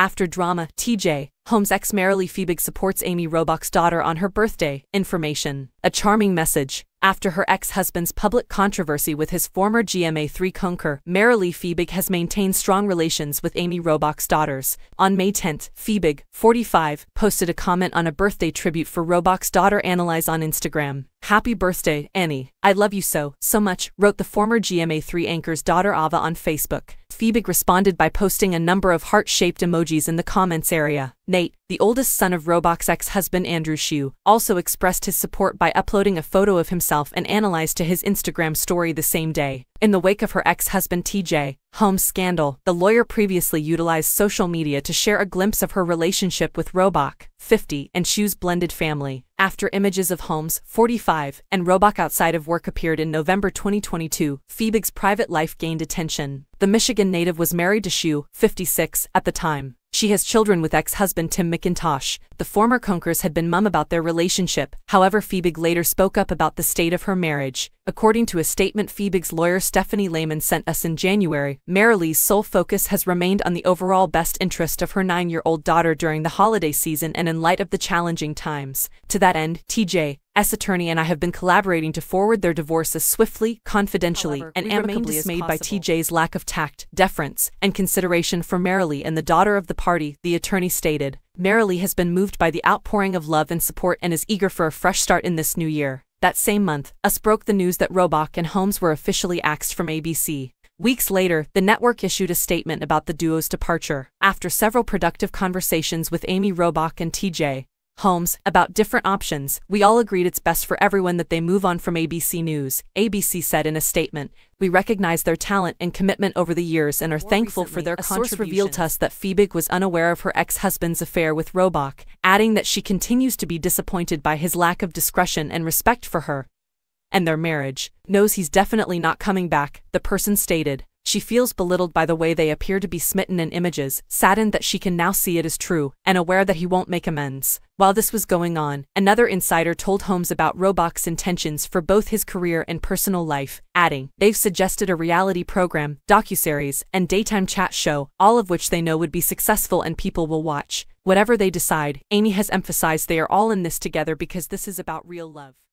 After drama, TJ Holmes' ex Marilee Fiebig supports Amy Robach's daughter on her birthday. Information. A charming message. After her ex-husband's public controversy with his former GMA3 conker, Marilee Fiebig has maintained strong relations with Amy Robach's daughters. On May 10, Fiebig, 45, posted a comment on a birthday tribute for Robach's daughter Annalise on Instagram. "Happy birthday, Annie. I love you so, so much," wrote the former GMA3 anchor's daughter Ava on Facebook. Fiebig responded by posting a number of heart-shaped emojis in the comments area. Nate, the oldest son of Robach's ex-husband Andrew Shue, also expressed his support by uploading a photo of himself and Annalise to his Instagram story the same day. In the wake of her ex-husband TJ Holmes' scandal, the lawyer previously utilized social media to share a glimpse of her relationship with Robach, 50, and Shue's blended family. After images of Holmes, 45, and Robach outside of work appeared in November 2022, Fiebig's private life gained attention. The Michigan native was married to Shue, 56, at the time. She has children with ex-husband Tim McIntosh. The former conkers had been mum about their relationship, however Fiebig later spoke up about the state of her marriage. According to a statement Fiebig's lawyer Stephanie Lehman sent us in January, Marilee's sole focus has remained on the overall best interest of her 9-year-old daughter during the holiday season and in light of the challenging times. To that end, TJ's attorney and I have been collaborating to forward their divorce as swiftly, confidentially, and amicably as possible. By TJ's lack of tact, deference, and consideration for Marilee and the daughter of the party, the attorney stated. Marilee has been moved by the outpouring of love and support and is eager for a fresh start in this new year. That same month, Us broke the news that Robach and Holmes were officially axed from ABC. Weeks later, the network issued a statement about the duo's departure. After several productive conversations with Amy Robach and TJ Holmes about different options, we all agreed it's best for everyone that they move on from ABC News, ABC said in a statement. We recognize their talent and commitment over the years and are thankful for their contributions. A source revealed to us that Fiebig was unaware of her ex-husband's affair with Robach, adding that she continues to be disappointed by his lack of discretion and respect for her and their marriage. Knows he's definitely not coming back, the person stated. She feels belittled by the way they appear to be smitten in images, saddened that she can now see it is true, and aware that he won't make amends. While this was going on, another insider told Holmes about Robach's intentions for both his career and personal life, adding, "They've suggested a reality program, docuseries, and daytime chat show, all of which they know would be successful and people will watch. Whatever they decide, Amy has emphasized they are all in this together because this is about real love."